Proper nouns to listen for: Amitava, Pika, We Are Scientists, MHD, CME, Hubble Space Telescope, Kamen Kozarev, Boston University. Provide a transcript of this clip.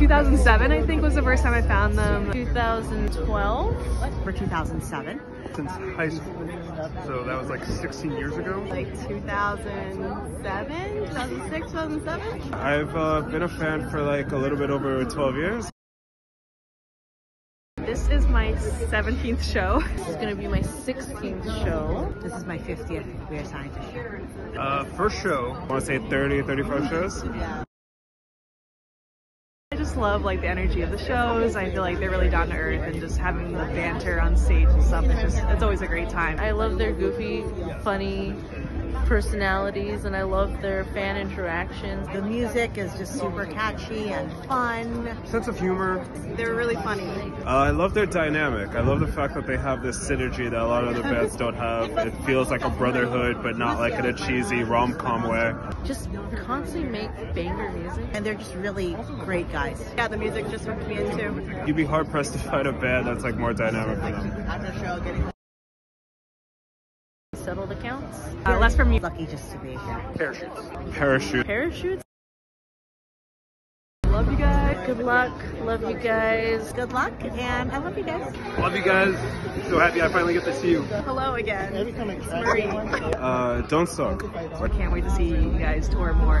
2007, I think, was the first time I found them. 2012? For 2007. Since high school, so that was like 16 years ago. Like 2007, 2006, 2007? I've been a fan for like a little bit over 12 years. This is my 17th show. This is gonna be my 16th show. This is my 50th We Are Scientists show. First show, I wanna say 30, 35 shows. Yeah. I just love like the energy of the shows. I feel like they're really down to earth, and just having the banter on stage and stuff, it's always a great time. I love their goofy, funny personalities, and I love their fan interactions. The music is just super catchy and fun. Sense of humor. They're really funny. I love their dynamic. I love the fact that they have this synergy that a lot of other bands don't have. It feels like a brotherhood, but not like in a cheesy rom-com way. Just constantly make banger music. And they're just really great guys. Yeah, the music just hooked me in too. You'd be hard-pressed to find a band that's like more dynamic than them. After the show, getting settled accounts. Less from you. Lucky just to be here. Parachutes. Parachutes. Parachutes. Love you guys. Good luck. Love you guys. Good luck, and I love you guys. Love you guys. So happy I finally get to see you. Hello again. It's Marie. Don't suck. I can't wait to see you guys tour more.